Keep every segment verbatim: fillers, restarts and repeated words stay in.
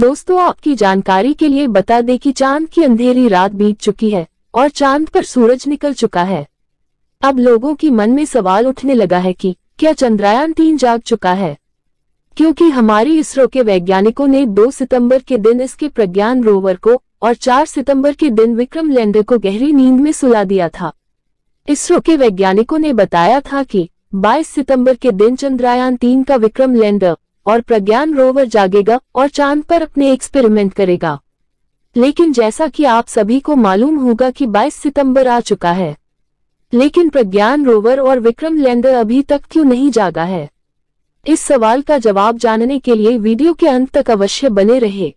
दोस्तों, आपकी जानकारी के लिए बता दें कि चांद की अंधेरी रात बीत चुकी है और चांद पर सूरज निकल चुका है। अब लोगों के मन में सवाल उठने लगा है कि क्या चंद्रयान तीन जाग चुका है, क्योंकि हमारी इसरो के वैज्ञानिकों ने दो सितंबर के दिन इसके प्रज्ञान रोवर को और चार सितंबर के दिन विक्रम लैंडर को गहरी नींद में सुला दिया था। इसरो के वैज्ञानिकों ने बताया था कि बाईस सितंबर के दिन चंद्रयान तीन का विक्रम लैंडर और प्रज्ञान रोवर जागेगा और चांद पर अपने एक्सपेरिमेंट करेगा। लेकिन जैसा कि आप सभी को मालूम होगा कि बाईस सितंबर आ चुका है, लेकिन प्रज्ञान रोवर और विक्रम लैंडर अभी तक क्यों नहीं जागा है? इस सवाल का जवाब जानने के लिए वीडियो के अंत तक अवश्य बने रहे।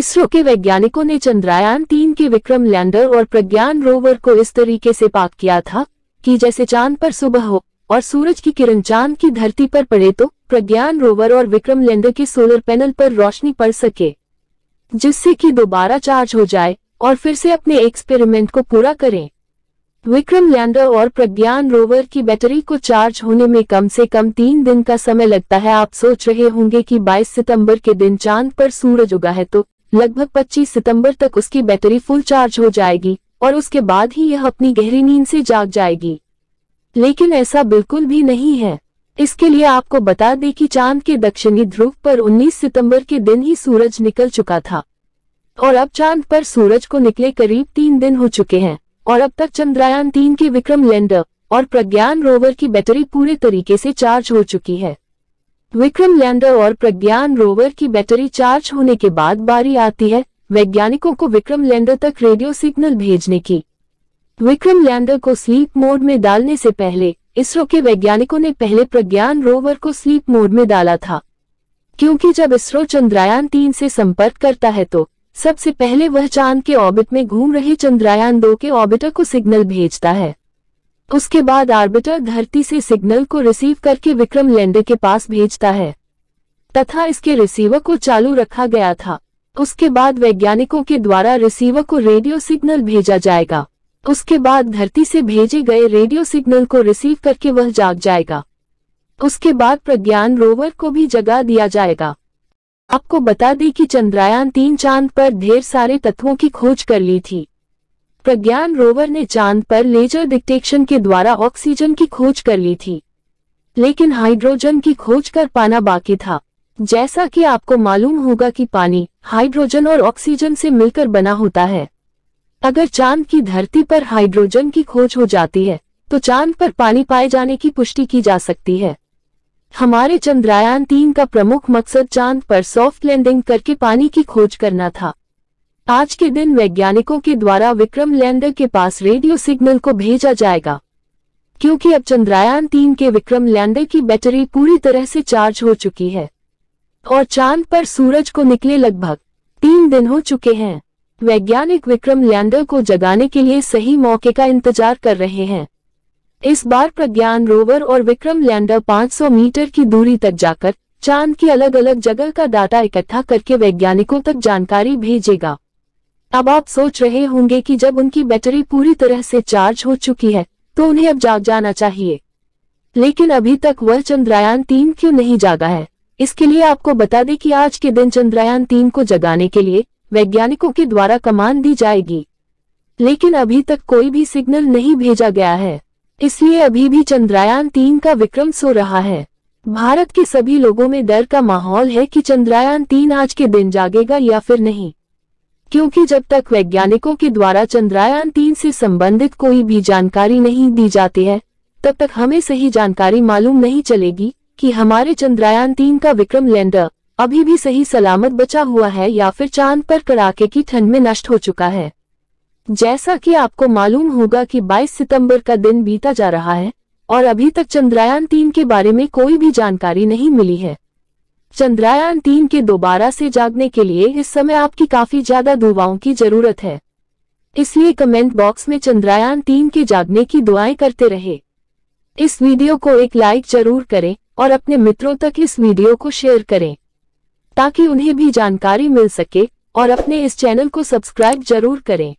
इसरो के वैज्ञानिकों ने चंद्रयान तीन के विक्रम लैंडर और प्रज्ञान रोवर को इस तरीके से पाक किया था कि जैसे चांद पर सुबह हो और सूरज की किरण चांद की धरती पर पड़े तो प्रज्ञान रोवर और विक्रम लैंडर के सोलर पैनल पर रोशनी पड़ सके, जिससे कि दोबारा चार्ज हो जाए और फिर से अपने एक्सपेरिमेंट को पूरा करें। विक्रम लैंडर और प्रज्ञान रोवर की बैटरी को चार्ज होने में कम से कम तीन दिन का समय लगता है। आप सोच रहे होंगे कि बाईस सितंबर के दिन चांद पर सूरज उगा है तो लगभग पच्चीस सितंबर तक उसकी बैटरी फुल चार्ज हो जाएगी और उसके बाद ही यह अपनी गहरी नींद से जाग जाएगी, लेकिन ऐसा बिल्कुल भी नहीं है। इसके लिए आपको बता दें कि चांद के दक्षिणी ध्रुव पर उन्नीस सितंबर के दिन ही सूरज निकल चुका था और अब चांद पर सूरज को निकले करीब तीन दिन हो चुके हैं और अब तक चंद्रयान तीन के विक्रम लैंडर और प्रज्ञान रोवर की बैटरी पूरे तरीके से चार्ज हो चुकी है। विक्रम लैंडर और प्रज्ञान रोवर की बैटरी चार्ज होने के बाद बारी आती है वैज्ञानिकों को विक्रम लैंडर तक रेडियो सिग्नल भेजने की। विक्रम लैंडर को स्लीप मोड में डालने से पहले इसरो के वैज्ञानिकों ने पहले प्रज्ञान रोवर को स्लीप मोड में डाला था, क्योंकि जब इसरो चंद्रयान तीन से संपर्क करता है तो सबसे पहले वह चांद के ऑर्बिट में घूम रहे चंद्रयान दो के ऑर्बिटर को सिग्नल भेजता है। उसके बाद ऑर्बिटर धरती से सिग्नल को रिसीव करके विक्रम लैंडर के पास भेजता है तथा इसके रिसीवर को चालू रखा गया था। उसके बाद वैज्ञानिकों के द्वारा रिसीवर को रेडियो सिग्नल भेजा जाएगा। उसके बाद धरती से भेजे गए रेडियो सिग्नल को रिसीव करके वह जाग जाएगा। उसके बाद प्रज्ञान रोवर को भी जगा दिया जाएगा। आपको बता दें कि चंद्रयान तीन चांद पर ढेर सारे तत्वों की खोज कर ली थी। प्रज्ञान रोवर ने चांद पर लेजर डिटेक्शन के द्वारा ऑक्सीजन की खोज कर ली थी, लेकिन हाइड्रोजन की खोज कर पाना बाकी था। जैसा कि आपको मालूम होगा कि पानी हाइड्रोजन और ऑक्सीजन से मिलकर बना होता है। अगर चांद की धरती पर हाइड्रोजन की खोज हो जाती है तो चांद पर पानी पाए जाने की पुष्टि की जा सकती है। हमारे चंद्रयान तीन का प्रमुख मकसद चांद पर सॉफ्ट लैंडिंग करके पानी की खोज करना था। आज के दिन वैज्ञानिकों के द्वारा विक्रम लैंडर के पास रेडियो सिग्नल को भेजा जाएगा, क्योंकि अब चंद्रयान तीन के विक्रम लैंडर की बैटरी पूरी तरह से चार्ज हो चुकी है और चांद पर सूरज को निकले लगभग तीन दिन हो चुके हैं। वैज्ञानिक विक्रम लैंडर को जगाने के लिए सही मौके का इंतजार कर रहे हैं। इस बार प्रज्ञान रोवर और विक्रम लैंडर पाँच सौ मीटर की दूरी तक जाकर चांद की अलग अलग जगह का डाटा इकट्ठा करके वैज्ञानिकों तक जानकारी भेजेगा। अब आप सोच रहे होंगे कि जब उनकी बैटरी पूरी तरह से चार्ज हो चुकी है तो उन्हें अब जाग जाना चाहिए, लेकिन अभी तक वह चंद्रयान तीन क्यों नहीं जागा है? इसके लिए आपको बता दें कि आज के दिन चंद्रयान तीन को जगाने के लिए वैज्ञानिकों के द्वारा कमांड दी जाएगी, लेकिन अभी तक कोई भी सिग्नल नहीं भेजा गया है, इसलिए अभी भी चंद्रयान तीन का विक्रम सो रहा है। भारत के सभी लोगों में डर का माहौल है कि चंद्रयान तीन आज के दिन जागेगा या फिर नहीं, क्योंकि जब तक वैज्ञानिकों के द्वारा चंद्रयान तीन से संबंधित कोई भी जानकारी नहीं दी जाती है तब तक हमें सही जानकारी मालूम नहीं चलेगी कि हमारे चंद्रयान तीन का विक्रम लैंडर अभी भी सही सलामत बचा हुआ है या फिर चांद पर कड़ाके की ठंड में नष्ट हो चुका है। जैसा कि आपको मालूम होगा कि बाईस सितंबर का दिन बीता जा रहा है और अभी तक चंद्रयान तीन के बारे में कोई भी जानकारी नहीं मिली है। चंद्रयान तीन के दोबारा से जागने के लिए इस समय आपकी काफी ज्यादा दुआओं की जरूरत है, इसलिए कमेंट बॉक्स में चंद्रयान तीन के जागने की दुआएं करते रहे। इस वीडियो को एक लाइक जरूर करें और अपने मित्रों तक इस वीडियो को शेयर करें ताकि उन्हें भी जानकारी मिल सके, और अपने इस चैनल को सब्सक्राइब जरूर करें।